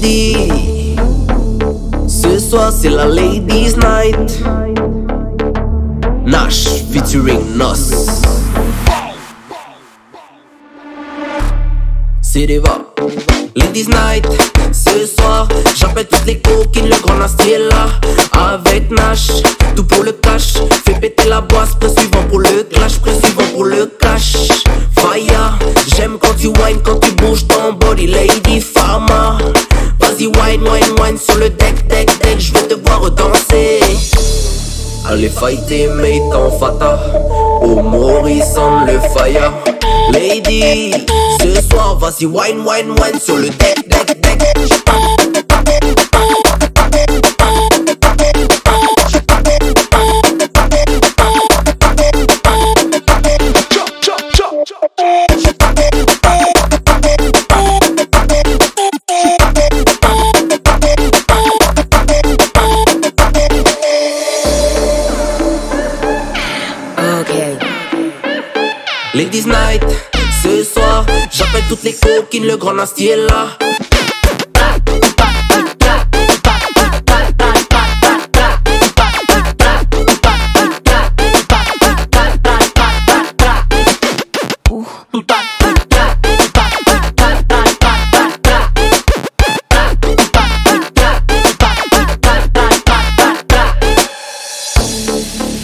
lady. Ce soir c'est la ladies night. Nash featuring Nos. C'est des va ladies night. Ce soir j'appelle toutes les coquines. Le grand Nasty est là avec Nash. Tout pour le cash. Fais péter la boisse. Pré-suivant pour le clash. Pré-suivant pour le cash. Fire. J'aime quand tu whines. Quand tu bouges ton body. Lady Farmer. Vas-y whine, whine, whine. Sur le deck, deck, deck. Je veux te voir danser. Allez fighter mate en fata. Au Morrison le fire. Lady. Ce soir vas-y whine, whine, whine. Sur le deck, deck, deck. Ladies night, ce soir, j'appelle toutes les coquines, le grand Nasty est là.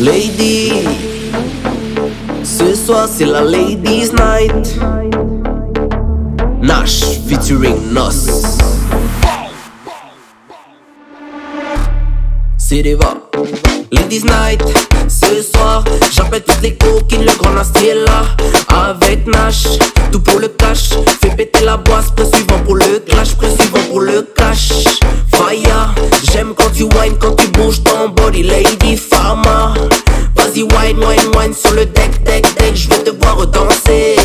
Lady. Ce soir c'est la ladies night. Nash featuring Nos. C'est des va ladies night. Ce soir j'appelle toutes les coquines. Le grand Nasty est là avec Nash. Tout pour le cash. Fais péter la boisse. Pré-suivant pour le clash. Pré-suivant pour le cash. Fire. J'aime quand tu whines. Quand tu bouges ton body. Lady Farmer. Vas-y whine, whine, whine. Sur le deck, deck, deck. Je veux te voir danser.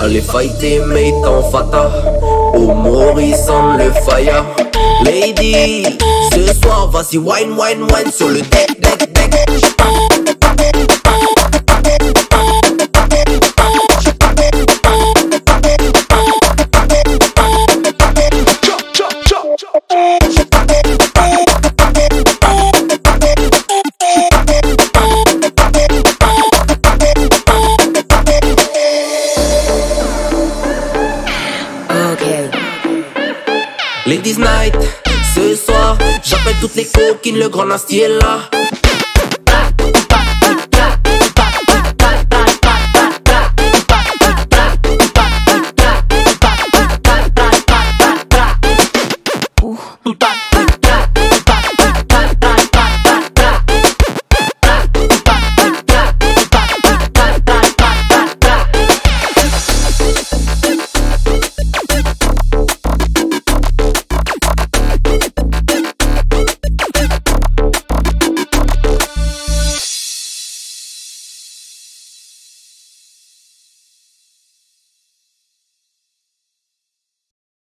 Allez fighter mate en fata. Au Morrison le fire. Lady. Ce soir vas-y whine, whine, whine. Sur le deck, deck, deck. Ladies night, ce soir, j'appelle toutes les coquines, le grand Nasty est là.